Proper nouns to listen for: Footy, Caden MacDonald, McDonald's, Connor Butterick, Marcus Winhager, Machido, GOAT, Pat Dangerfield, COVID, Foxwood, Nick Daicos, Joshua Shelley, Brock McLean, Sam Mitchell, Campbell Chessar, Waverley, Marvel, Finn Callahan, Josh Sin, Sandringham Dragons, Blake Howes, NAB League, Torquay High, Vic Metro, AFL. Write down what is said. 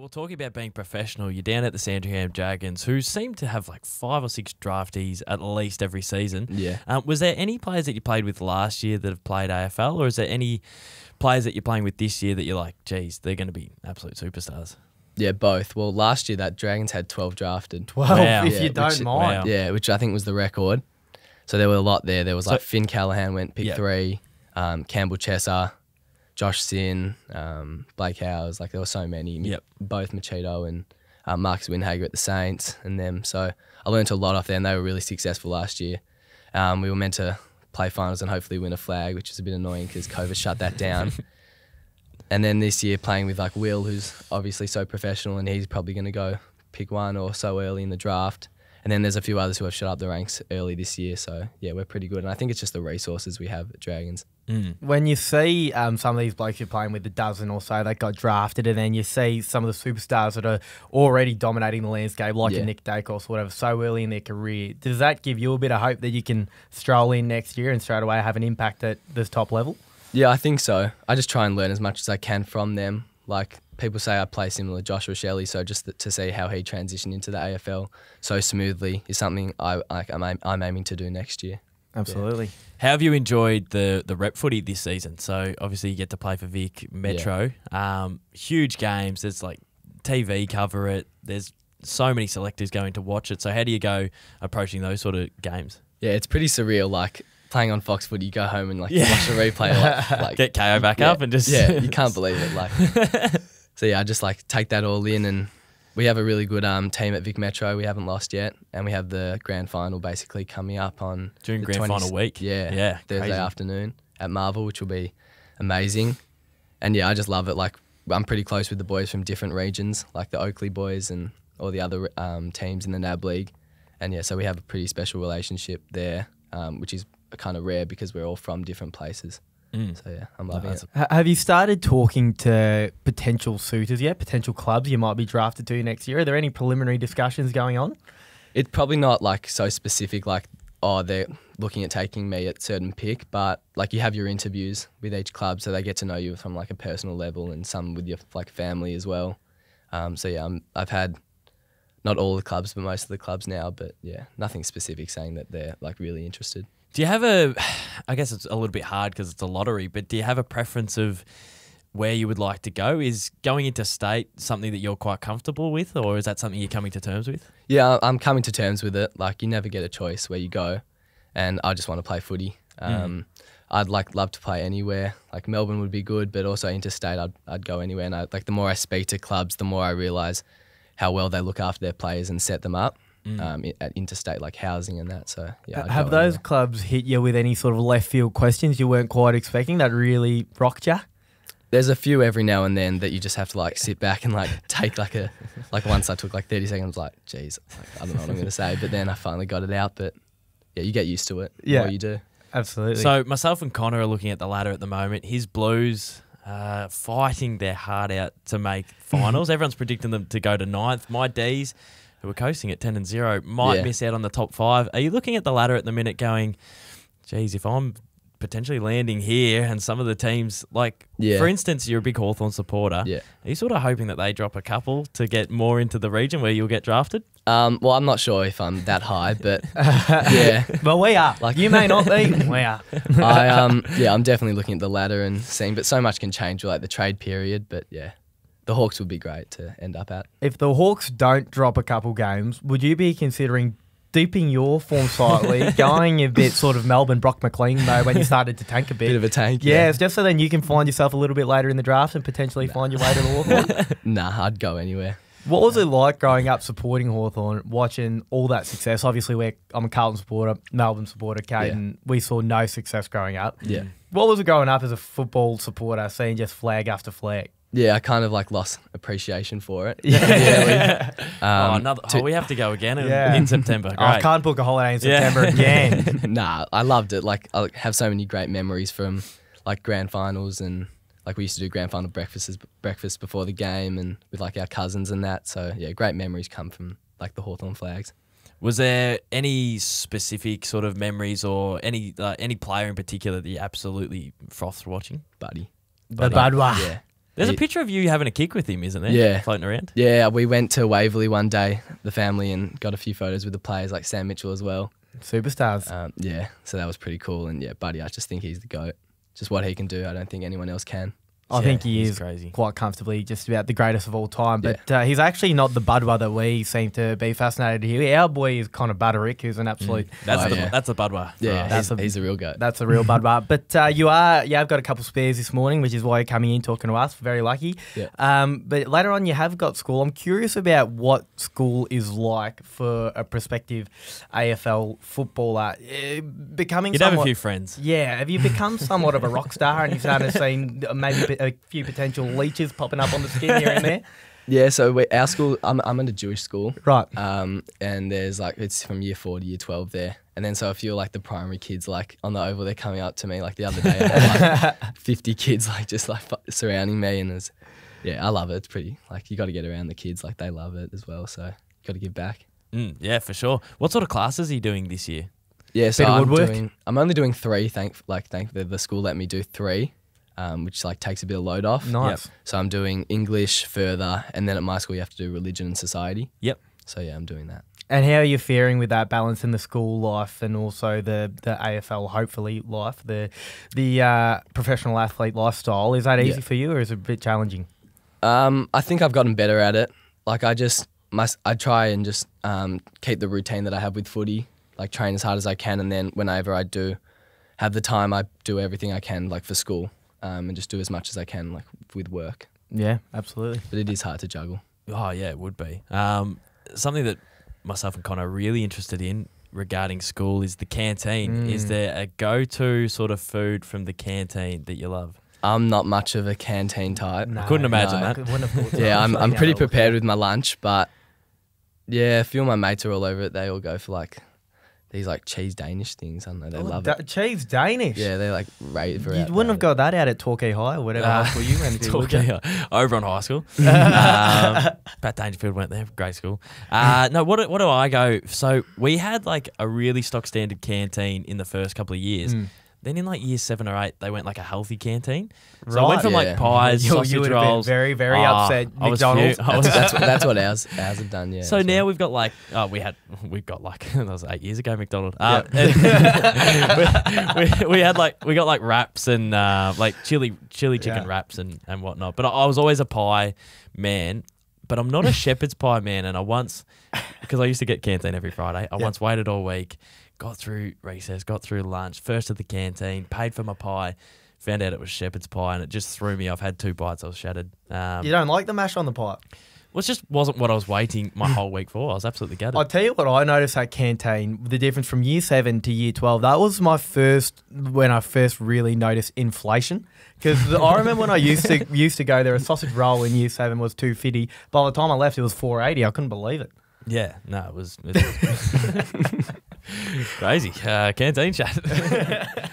Well, talking about being professional, you're down at the Sandringham Dragons, who seem to have like 5 or 6 draftees at least every season. Yeah. Was there any players that you played with last year that have played AFL, or is there any players that you're playing with this year that you're like, geez, they're going to be absolute superstars? Yeah, both. Well, last year that Dragons had 12 drafted. 12, wow. If yeah, you don't mind. Wow. Yeah, which I think was the record. So there were a lot there. There was like Finn Callahan went pick 3, Campbell Chessar, Josh Sin, Blake Howes, like there were so many. Yep. Both Machido and Marcus Winhager at the Saints and them. So I learned a lot off them. They were really successful last year. We were meant to play finals and hopefully win a flag, which is a bit annoying because COVID shut that down. And then this year playing with like Will, who's obviously so professional, and he's probably going to go pick 1 or so early in the draft. And then there's a few others who have shot up the ranks early this year. So, yeah, we're pretty good. And I think it's just the resources we have at Dragons. Mm. When you see some of these blokes you're playing with, the dozen or so that got drafted, and then you see some of the superstars that are already dominating the landscape, like a Nick Daicos or whatever, so early in their career, does that give you a bit of hope that you can stroll in next year and straight away have an impact at this top level? Yeah, I think so. I just try and learn as much as I can from them. Like, people say I play similar to Joshua Shelley, so just to see how he transitioned into the AFL so smoothly is something I'm aiming to do next year. Absolutely. Yeah. How have you enjoyed the rep footy this season? So obviously you get to play for Vic Metro. Yeah. Huge games. There's like TV cover it. There's so many selectors going to watch it. So how do you go approaching those sort of games? Yeah, it's pretty surreal. Like, playing on Foxwood, you go home and like watch the replay, like get KO back up and just you can't believe it. Like, so yeah, I just like take that all in, and we have a really good team at Vic Metro. We haven't lost yet, and we have the grand final basically coming up on during grand final week. Yeah, yeah, Thursday afternoon at Marvel, which will be amazing. And yeah, I just love it. Like, I'm pretty close with the boys from different regions, like the Oakley boys and all the other teams in the NAB League, and yeah, so we have a pretty special relationship there, which is kind of rare because we're all from different places. Mm. So yeah, I'm loving it. Have you started talking to potential suitors yet, potential clubs you might be drafted to next year? Are there any preliminary discussions going on? It's probably not like so specific like, oh, they're looking at taking me at certain pick, but like you have your interviews with each club, so they get to know you from like a personal level, and some with your like family as well. So yeah, I've had not all the clubs, but most of the clubs now, but yeah, nothing specific saying that they're like really interested. Do you have a, I guess it's a little bit hard because it's a lottery, but do you have a preference of where you would like to go? Is going into state something that you're quite comfortable with, or is that something you're coming to terms with? Yeah, I'm coming to terms with it. Like, you never get a choice where you go, and I just want to play footy. I'd love to play anywhere. Like, Melbourne would be good, but also interstate, I'd go anywhere. And like, the more I speak to clubs, the more I realise how well they look after their players and set them up. At interstate, like housing and that. So yeah, have those clubs hit you with any sort of left field questions you weren't quite expecting that really rocked you? There's a few every now and then that you just have to like sit back and like take like a once I took like 30 seconds like, geez, like, I don't know what I'm gonna say, but then I finally got it out. But yeah, you get used to it. Yeah, the more you do. Absolutely. So myself and Connor are looking at the ladder at the moment. His Blues fighting their heart out to make finals. Everyone's predicting them to go to 9th. My D's, who are coasting at 10 and 0, might miss out on the top 5. Are you looking at the ladder at the minute going, geez, if I'm potentially landing here and some of the teams, like, for instance, you're a big Hawthorn supporter. Yeah. Are you sort of hoping that they drop a couple to get more into the region where you'll get drafted? Well, I'm not sure if I'm that high, but yeah. But we are. Like, you may not be. We are. Yeah, I'm definitely looking at the ladder and seeing, but so much can change with like the trade period, but yeah. The Hawks would be great to end up at. If the Hawks don't drop a couple games, would you be considering dipping your form slightly, going a bit sort of Melbourne, Brock McLean though, when you started to tank a bit? Bit of a tank, yeah. It's just so then you can find yourself a little bit later in the draft and potentially find your way to the Hawthorn. Nah, I'd go anywhere. What was it like growing up supporting Hawthorn, watching all that success? Obviously, I'm a Carlton supporter, Melbourne supporter, Caden. Yeah. We saw no success growing up. Yeah. What was it growing up as a football supporter, seeing just flag after flag? Yeah, I kind of like lost appreciation for it. Yeah. We have to go again in September. Great. I can't book a holiday in September again. Nah, I loved it. Like, I have so many great memories from like grand finals, and like we used to do grand final breakfasts before the game and with like our cousins and that. So yeah, great memories come from like the Hawthorn flags. Was there any specific sort of memories or any player in particular that you absolutely frothed watching? Buddy. The Budwa. Yeah. There's a picture of you having a kick with him, isn't there? Yeah. Floating around. Yeah, we went to Waverley one day, the family, and got a few photos with the players like Sam Mitchell as well. Superstars. Yeah, so that was pretty cool. And yeah, Buddy, I just think he's the GOAT. Just what he can do, I don't think anyone else can. I think he is crazy. Quite comfortably just about the greatest of all time. But he's actually not the Budwa that we seem to be fascinated here. Our boy is Connor Butterick, who's an absolute... That's a Budwa. Yeah, he's a real goat. That's a real Budwa. But you have got a couple spares this morning, which is why you're coming in talking to us. Very lucky. Yeah. But later on, you have got school. I'm curious about what school is like for a prospective AFL footballer. You'd have a few friends. Yeah. Have you become somewhat of a rock star and you've started seeing maybe a few potential leeches popping up on the skin here and there? Yeah, so our school, I'm at a Jewish school. Right. And there's like, it's from year 4 to year 12 there. And then so if you're like the primary kids, like on the oval, they're coming up to me. Like the other day, I had like 50 kids like just like surrounding me. And it's, yeah, I love it. It's pretty, like you got to get around the kids. Like they love it as well. So you got to give back. Yeah, for sure. What sort of classes are you doing this year? Yeah, so I'm only doing 3. The school let me do 3. Which like takes a bit of load off. Nice. Yep. So I'm doing English further, and then at my school you have to do religion and society. Yep. So yeah, I'm doing that. And how are you faring with that balance in the school life and also the AFL hopefully life, the professional athlete lifestyle? Is that easy for you, or is it a bit challenging? I think I've gotten better at it. Like I try and just keep the routine that I have with footy, like train as hard as I can, and then whenever I do have the time, I do everything I can like for school. And just do as much as I can, like with work. Yeah, absolutely. But it is hard to juggle. Oh yeah, it would be. Something that myself and Connor are really interested in regarding school is the canteen. Is there a go-to sort of food from the canteen that you love? I'm not much of a canteen type. No, I couldn't imagine that. Yeah, I'm pretty prepared with my lunch, but yeah, a few of my mates are all over it. They all go for like these like cheese Danish things, I don't know, they love it. Cheese Danish? Yeah, they like rave for it. You wouldn't have got that out at Torquay High or whatever high school you went to. Torquay High, over on high school. Pat Dangerfield went there, great school. No, what do I go? So we had like a really stock standard canteen in the first couple of years. Then in like year 7 or 8, they went like a healthy canteen. So I went from like pies, sausage rolls. Very, very upset. McDonald's. That's what ours have done. Yeah. So now we've got like we've got like that was 8 years ago McDonald's. We had like we got like wraps and like chili chicken wraps and whatnot. But I was always a pie man. But I'm not a shepherd's pie man. And I once, because I used to get canteen every Friday, I once waited all week. Got through recess, got through lunch, first at the canteen, paid for my pie, found out it was shepherd's pie, and it just threw me off. Had 2 bites, I was shattered. You don't like the mash on the pie? Well, it just wasn't what I was waiting my whole week for. I was absolutely gutted. I'll tell you what I noticed at canteen, the difference from year 7 to year 12, that was my first, when I first really noticed inflation. Because I remember when I used to go there, a sausage roll in year 7 was $2.50. By the time I left, it was $4.80. I couldn't believe it. Yeah, no, it was crazy. Canteen chat.